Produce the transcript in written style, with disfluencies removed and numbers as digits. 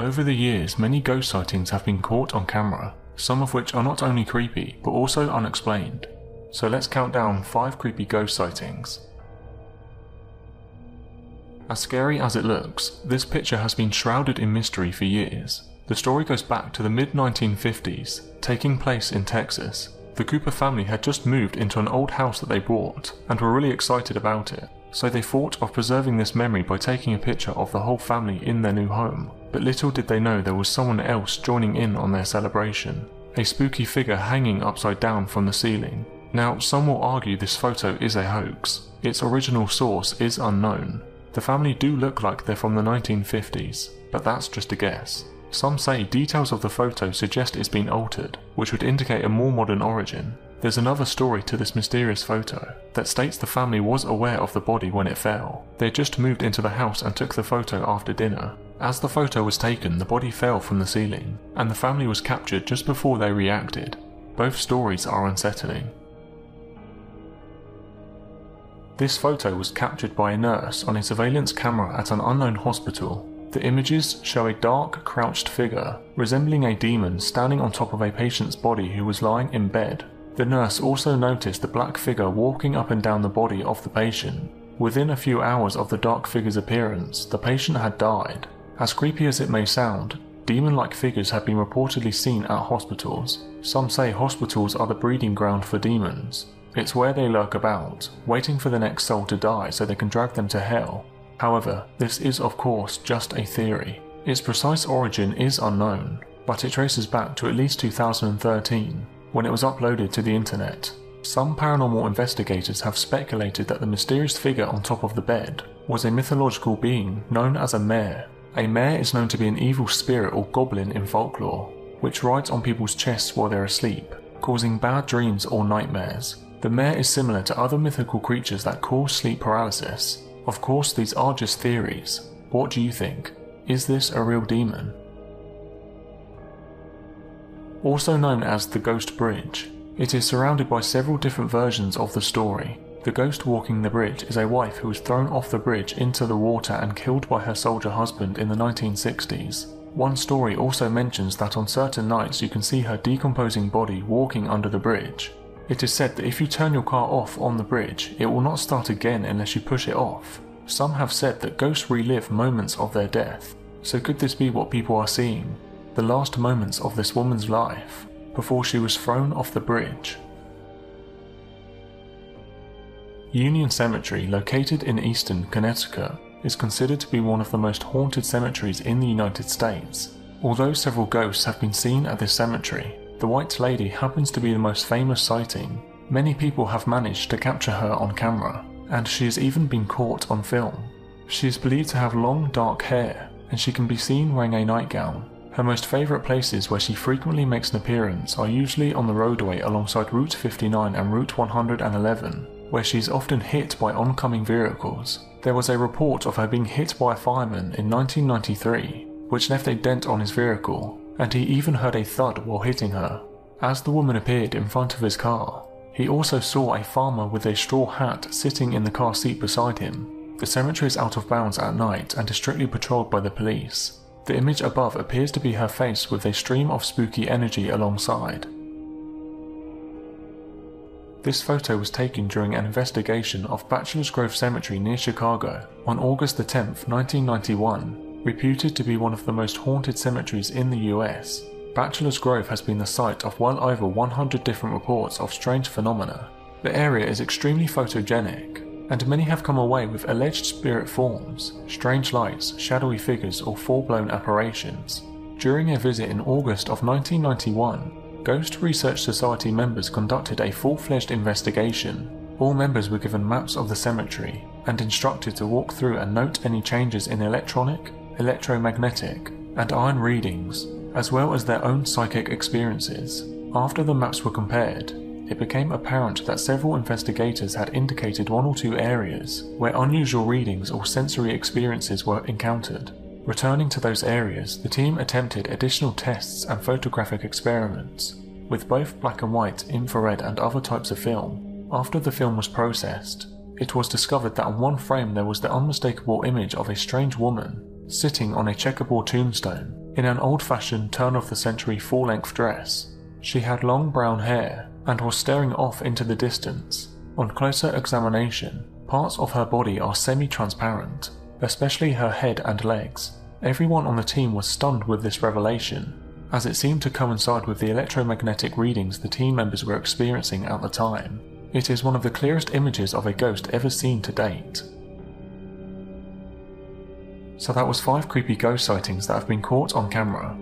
Over the years, many ghost sightings have been caught on camera, some of which are not only creepy, but also unexplained. So let's count down 5 creepy ghost sightings. As scary as it looks, this picture has been shrouded in mystery for years. The story goes back to the mid-1950s, taking place in Texas. The Cooper family had just moved into an old house that they bought, and were really excited about it, so they thought of preserving this memory by taking a picture of the whole family in their new home. But little did they know there was someone else joining in on their celebration, a spooky figure hanging upside down from the ceiling. Now, some will argue this photo is a hoax. Its original source is unknown. The family do look like they're from the 1950s, but that's just a guess. Some say details of the photo suggest it's been altered, which would indicate a more modern origin. There's another story to this mysterious photo that states the family was aware of the body when it fell. They just moved into the house and took the photo after dinner. As the photo was taken, the body fell from the ceiling, and the family was captured just before they reacted. Both stories are unsettling. This photo was captured by a nurse on a surveillance camera at an unknown hospital. The images show a dark, crouched figure, resembling a demon, standing on top of a patient's body who was lying in bed. The nurse also noticed the black figure walking up and down the body of the patient. Within a few hours of the dark figure's appearance, the patient had died. As creepy as it may sound, demon-like figures have been reportedly seen at hospitals. Some say hospitals are the breeding ground for demons. It's where they lurk about, waiting for the next soul to die so they can drag them to hell. However, this is of course just a theory. Its precise origin is unknown, but it traces back to at least 2013, when it was uploaded to the internet. Some paranormal investigators have speculated that the mysterious figure on top of the bed was a mythological being known as a mare. A mare is known to be an evil spirit or goblin in folklore, which rides on people's chests while they're asleep, causing bad dreams or nightmares. The mare is similar to other mythical creatures that cause sleep paralysis. Of course, these are just theories. What do you think? Is this a real demon? Also known as the Ghost Bridge, it is surrounded by several different versions of the story. The ghost walking the bridge is a wife who was thrown off the bridge into the water and killed by her soldier husband in the 1960s. One story also mentions that on certain nights you can see her decomposing body walking under the bridge. It is said that if you turn your car off on the bridge, it will not start again unless you push it off. Some have said that ghosts relive moments of their death. So could this be what people are seeing? The last moments of this woman's life, before she was thrown off the bridge. Union Cemetery, located in Easton, Connecticut, is considered to be one of the most haunted cemeteries in the United States. Although several ghosts have been seen at this cemetery, the White Lady happens to be the most famous sighting. Many people have managed to capture her on camera, and she has even been caught on film. She is believed to have long, dark hair, and she can be seen wearing a nightgown. Her most favourite places where she frequently makes an appearance are usually on the roadway alongside Route 59 and Route 111, where she is often hit by oncoming vehicles. There was a report of her being hit by a fireman in 1993, which left a dent on his vehicle, and he even heard a thud while hitting her. As the woman appeared in front of his car, he also saw a farmer with a straw hat sitting in the car seat beside him. The cemetery is out of bounds at night and is strictly patrolled by the police. The image above appears to be her face with a stream of spooky energy alongside. This photo was taken during an investigation of Bachelor's Grove Cemetery near Chicago on August the 10th, 1991. Reputed to be one of the most haunted cemeteries in the US, Bachelor's Grove has been the site of well over 100 different reports of strange phenomena. The area is extremely photogenic, and many have come away with alleged spirit forms, strange lights, shadowy figures, or full-blown apparitions. During a visit in August of 1991, Ghost Research Society members conducted a full-fledged investigation. All members were given maps of the cemetery and instructed to walk through and note any changes in electronic, electromagnetic, and iron readings, as well as their own psychic experiences. After the maps were compared, it became apparent that several investigators had indicated one or two areas where unusual readings or sensory experiences were encountered. Returning to those areas, the team attempted additional tests and photographic experiments with both black and white, infrared, and other types of film. After the film was processed, it was discovered that on one frame there was the unmistakable image of a strange woman sitting on a checkerboard tombstone. in an old-fashioned turn-of-the-century full-length dress. She had long brown hair and was staring off into the distance. On closer examination, parts of her body are semi-transparent, especially her head and legs. Everyone on the team was stunned with this revelation, as it seemed to coincide with the electromagnetic readings the team members were experiencing at the time. It is one of the clearest images of a ghost ever seen to date. So that was 5 creepy ghost sightings that have been caught on camera.